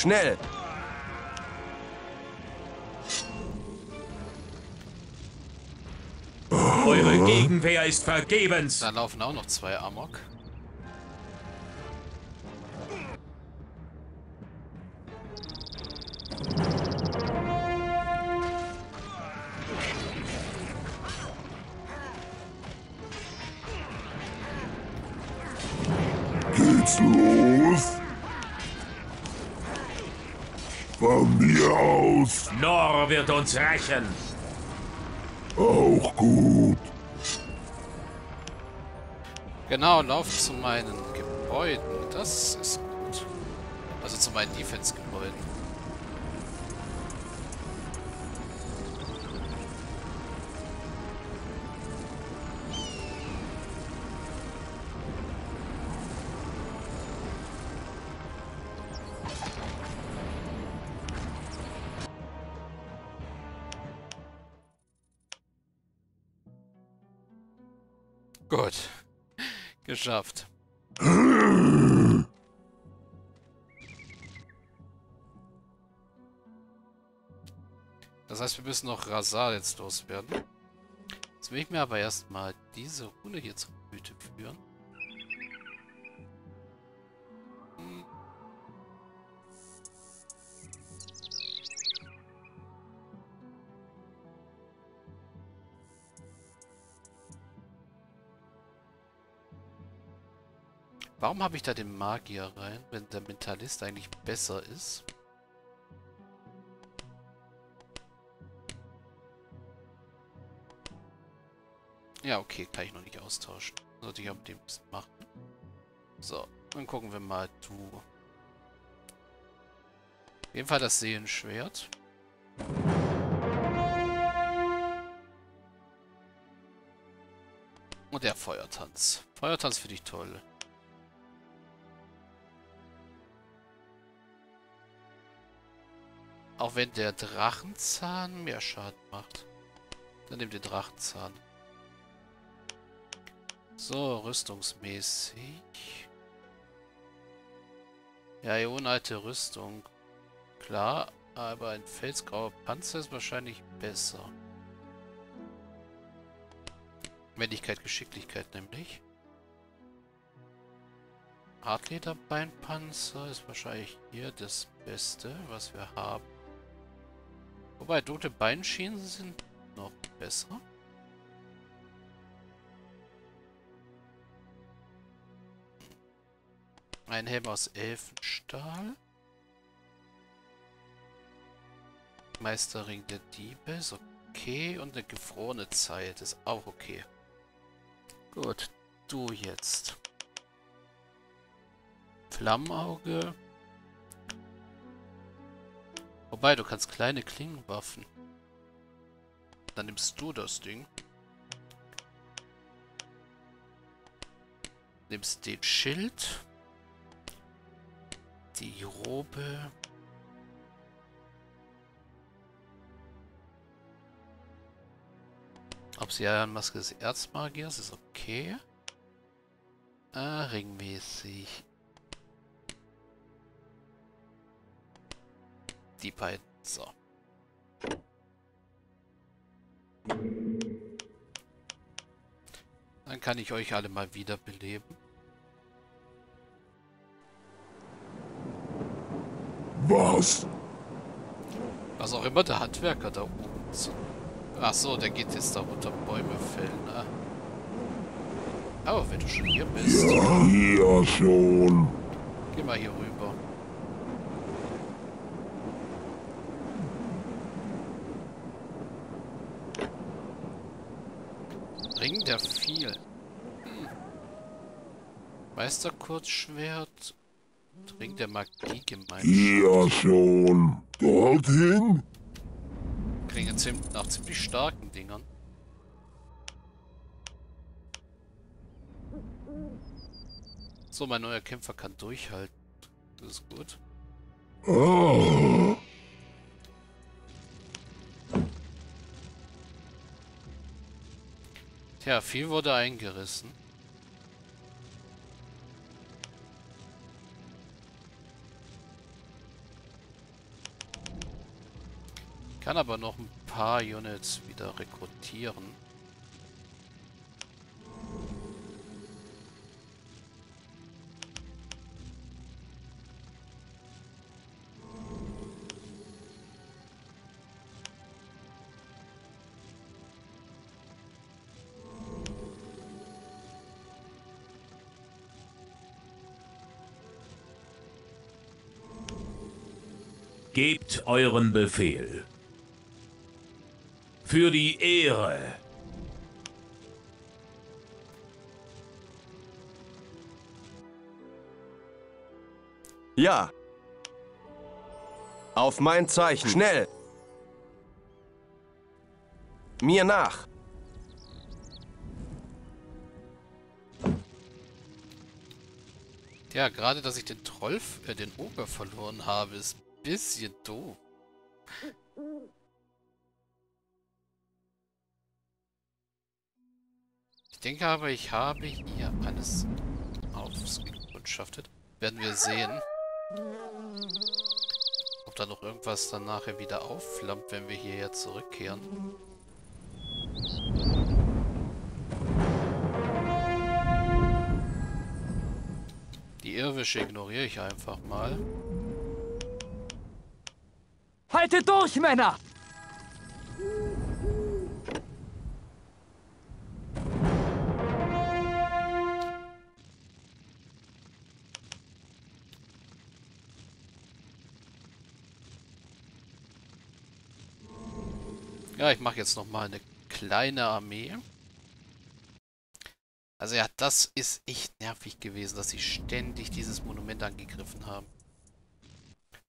Schnell! Eure Gegenwehr ist vergebens! Da laufen auch noch zwei Amok. Geht's los? Von mir aus! Nor wird uns rächen! Auch gut. Genau, laufen zu meinen Gebäuden. Das ist gut. Also zu meinen Defense-Gebäuden. Gut. Geschafft. Das heißt, wir müssen noch Razaar jetzt loswerden. Jetzt will ich mir aber erstmal diese Rune hier zur Güte führen. Warum habe ich da den Magier rein, wenn der Mentalist eigentlich besser ist? Ja, okay, kann ich noch nicht austauschen. Sollte ich auch mit dem machen. So, dann gucken wir mal, du. Auf jeden Fall das Seelenschwert. Und der Feuertanz. Feuertanz finde ich toll. Auch wenn der Drachenzahn mehr Schaden macht. Dann nimm den Drachenzahn. So, rüstungsmäßig. Ja, Eon alte Rüstung. Klar, aber ein felsgrauer Panzer ist wahrscheinlich besser. Männlichkeit, Geschicklichkeit nämlich. Hartlederbeinpanzer ist wahrscheinlich hier das Beste, was wir haben. Wobei, tote Beinschienen sind noch besser. Ein Helm aus Elfenstahl. Meisterring der Diebe ist okay. Und eine gefrorene Zeit ist auch okay. Gut, du jetzt. Flammenauge. Wobei, du kannst kleine Klingenwaffen. Dann nimmst du das Ding. Nimmst den Schild. Die Robe. Ob sie Eiernmaske des Erzmagiers ist okay. Ah, ringmäßig. Die beiden. So. Dann kann ich euch alle mal wiederbeleben. Was? Was auch immer der Handwerker da oben. Ach so, der geht jetzt da unter Bäume fällen. Ne? Aber wenn du schon hier bist. Ja, hier schon. Geh mal hier rüber. Ring der vielen. Meisterkurzschwert. Ring der Magie gemeint. Ja schon. Dorthin? Klinge nach ziemlich starken Dingern. So, mein neuer Kämpfer kann durchhalten. Das ist gut. Oh. Tja, viel wurde eingerissen. Ich kann aber noch ein paar Units wieder rekrutieren. Gebt euren Befehl. Für die Ehre. Ja. Auf mein Zeichen. Schnell. Mir nach. Ja, gerade, dass ich den Troll, den Oger verloren habe, ist bisschen doof. Ich denke aber, ich habe hier alles aufgekundschaftet. Werden wir sehen, ob da noch irgendwas dann nachher wieder aufflammt, wenn wir hierher zurückkehren. Die Irrwische ignoriere ich einfach mal. Haltet durch, Männer! Ja, ich mache jetzt nochmal eine kleine Armee. Also ja, das ist echt nervig gewesen, dass sie ständig dieses Monument angegriffen haben.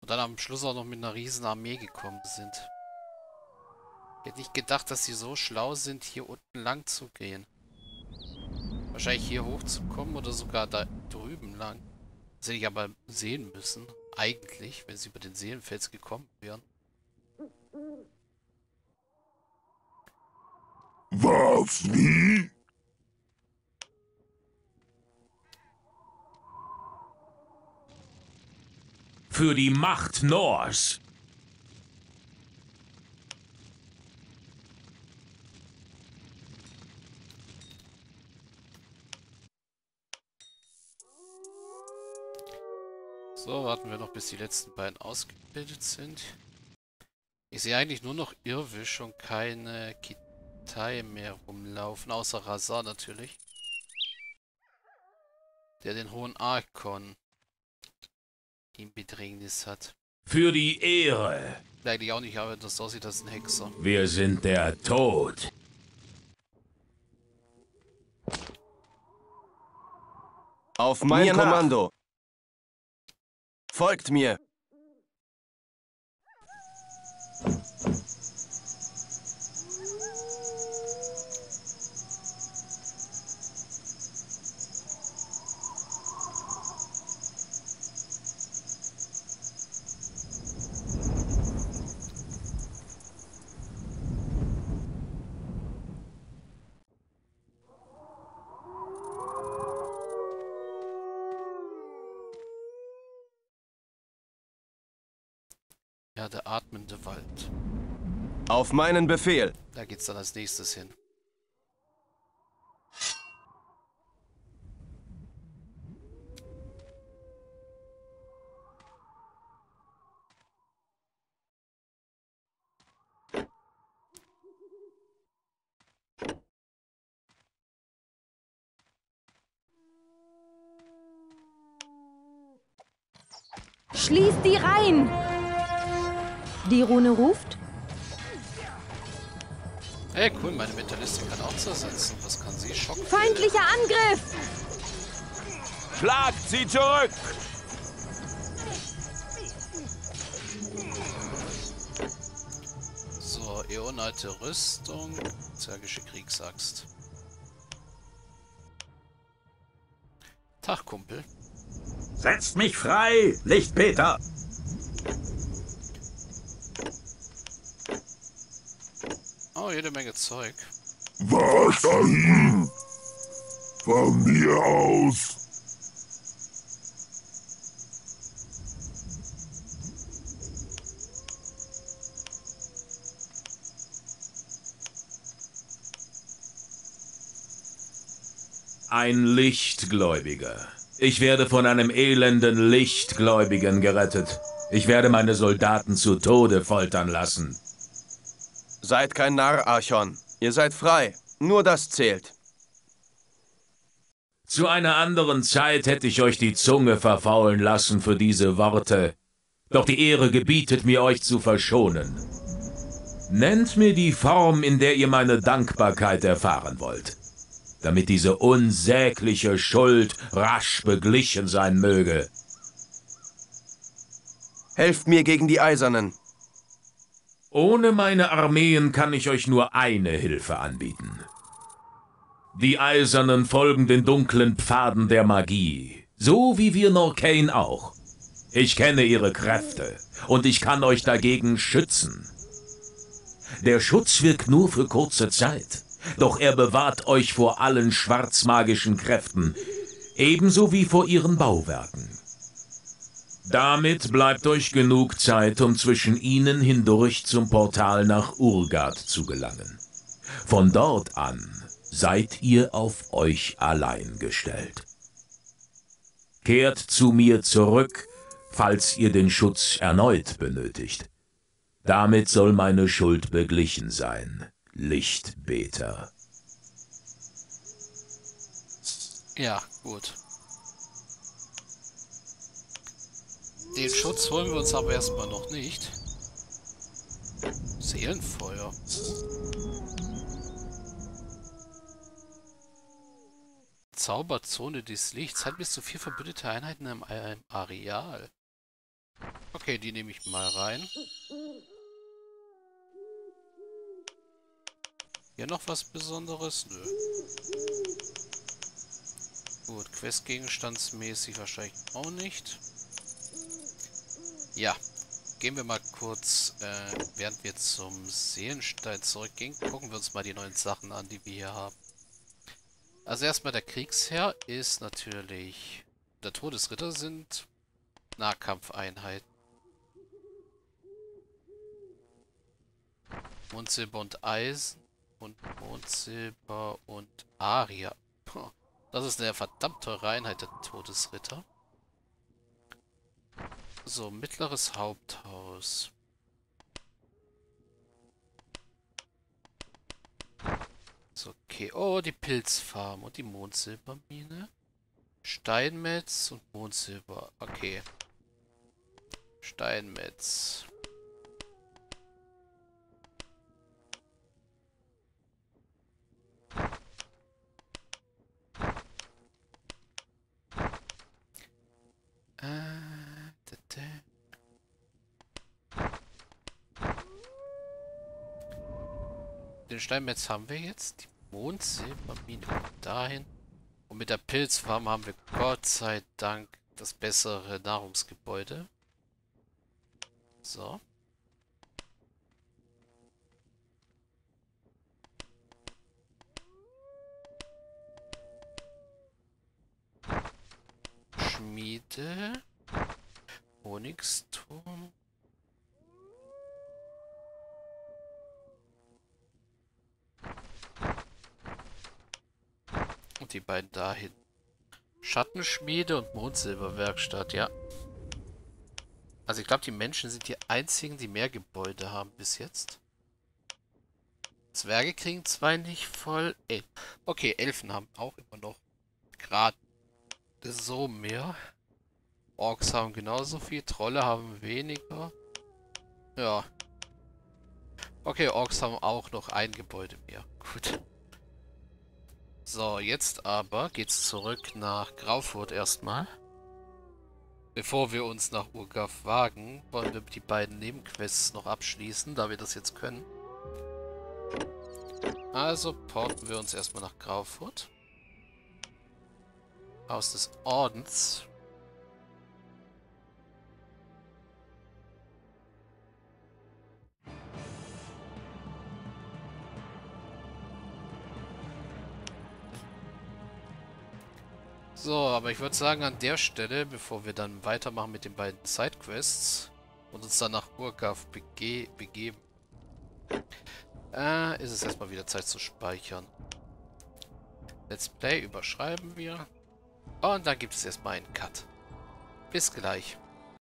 Und dann am Schluss auch noch mit einer riesen Armee gekommen sind. Ich hätte nicht gedacht, dass sie so schlau sind, hier unten lang zu gehen. Wahrscheinlich hier hoch zu kommen oder sogar da drüben lang. Das hätte ich aber sehen müssen. Eigentlich, wenn sie über den Seelenfels gekommen wären. Was? Wie? Für die Macht Nors. So, warten wir noch, bis die letzten beiden ausgebildet sind. Ich sehe eigentlich nur noch Irrwisch und keine Kitai mehr rumlaufen, außer Razaar natürlich. Der den Hohen Archon in Bedrängnis hat. Für die Ehre. Eigentlich auch nicht, aber das aussieht als ein Hexer. Wir sind der Tod. Auf mein Kommando. Folgt mir. Ja, der atmende Wald. Auf meinen Befehl. Da geht's dann als nächstes hin. Schließt die Reihen! Die Rune ruft. Hey, cool, meine Mentalistin kann auch zersetzen. Was kann sie? Schocken. Feindlicher Angriff! Schlag, zieh zurück! So, Eon alte Rüstung. Zergische Kriegsaxt. Tag, Kumpel. Setzt mich frei, Lichtpeter! Oh, jede Menge Zeug. Was? Von mir aus. Ein Lichtgläubiger. Ich werde von einem elenden Lichtgläubigen gerettet. Ich werde meine Soldaten zu Tode foltern lassen. Seid kein Narr, Archon. Ihr seid frei. Nur das zählt. Zu einer anderen Zeit hätte ich euch die Zunge verfaulen lassen für diese Worte. Doch die Ehre gebietet mir, euch zu verschonen. Nennt mir die Form, in der ihr meine Dankbarkeit erfahren wollt, damit diese unsägliche Schuld rasch beglichen sein möge. Helft mir gegen die Eisernen. Ohne meine Armeen kann ich euch nur eine Hilfe anbieten. Die Eisernen folgen den dunklen Pfaden der Magie, so wie wir Norkain auch. Ich kenne ihre Kräfte und ich kann euch dagegen schützen. Der Schutz wirkt nur für kurze Zeit, doch er bewahrt euch vor allen schwarzmagischen Kräften, ebenso wie vor ihren Bauwerken. Damit bleibt euch genug Zeit, um zwischen ihnen hindurch zum Portal nach Urgard zu gelangen. Von dort an seid ihr auf euch allein gestellt. Kehrt zu mir zurück, falls ihr den Schutz erneut benötigt. Damit soll meine Schuld beglichen sein, Lichtbeter. Ja, gut. Den Schutz holen wir uns aber erstmal noch nicht. Seelenfeuer. Zauberzone des Lichts hat bis zu 4 verbündete Einheiten im Areal. Okay, die nehme ich mal rein. Hier noch was Besonderes? Nö. Gut, questgegenstandsmäßig wahrscheinlich auch nicht. Ja, gehen wir mal kurz, während wir zum Seelenstein zurückgehen, gucken wir uns mal die neuen Sachen an, die wir hier haben. Also erstmal der Kriegsherr ist natürlich... Der Todesritter sind Nahkampfeinheiten. Mondsilber und Eisen und Mondsilber und Aria. Das ist eine verdammt teure Einheit, der Todesritter. So, mittleres Haupthaus. Okay, oh, die Pilzfarm und die Mondsilbermine. Steinmetz und Mondsilber. Okay. Steinmetz. Den Steinmetz haben wir jetzt. Die Mondsilbermine dahin. Und mit der Pilzfarm haben wir Gott sei Dank das bessere Nahrungsgebäude. So. Schmiede. Honigsturm. Die beiden dahin. Schattenschmiede und Mondsilberwerkstatt, ja. Also ich glaube, die Menschen sind die einzigen, die mehr Gebäude haben bis jetzt. Zwerge kriegen 2 nicht voll. Ey. Okay, Elfen haben auch immer noch gerade so mehr. Orks haben genauso viel, Trolle haben weniger. Ja. Okay, Orks haben auch noch ein Gebäude mehr. Gut. So, jetzt aber geht's zurück nach Graufurt erstmal. Bevor wir uns nach Urgard wagen, wollen wir die beiden Nebenquests noch abschließen, da wir das jetzt können. Also porten wir uns erstmal nach Graufurt. Haus des Ordens. So, aber ich würde sagen, an der Stelle, bevor wir dann weitermachen mit den beiden Sidequests und uns dann nach Urgard begeben, ist es erstmal wieder Zeit zu speichern. Let's Play überschreiben wir. Und dann gibt es erstmal einen Cut. Bis gleich.